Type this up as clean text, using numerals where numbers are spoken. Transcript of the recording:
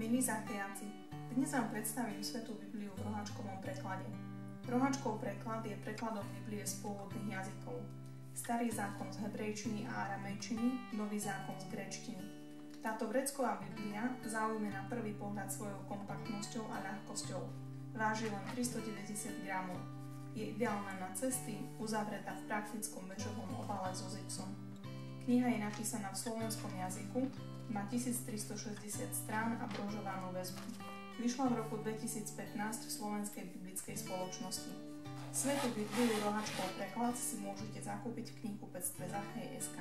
Milí zákejaci, dnes vám predstavím Svätú Bibliu v Roháčkovom preklade. Roháčkov preklad je prekladom Biblie z pôvodných jazykov. Starý zákon z hebrejčiny a aramejčiny, nový zákon z gréčtiny. Táto grécková Biblia zaujme na prvý pohľad svojou kompaktnosťou a ľahkosťou. Váži len 390 gramov. Je ideálna na cesty, uzavretá v praktickom väčšovom obale so zipsom. Kniha je napísaná v slovenskom jazyku, má 1360 strán a brožovanú väzbu. Vyšla v roku 2015 v Slovenskej biblickej spoločnosti. Svätú Bibliu Roháčkov preklad si môžete zakúpiť v knihkupectve Zachej.sk.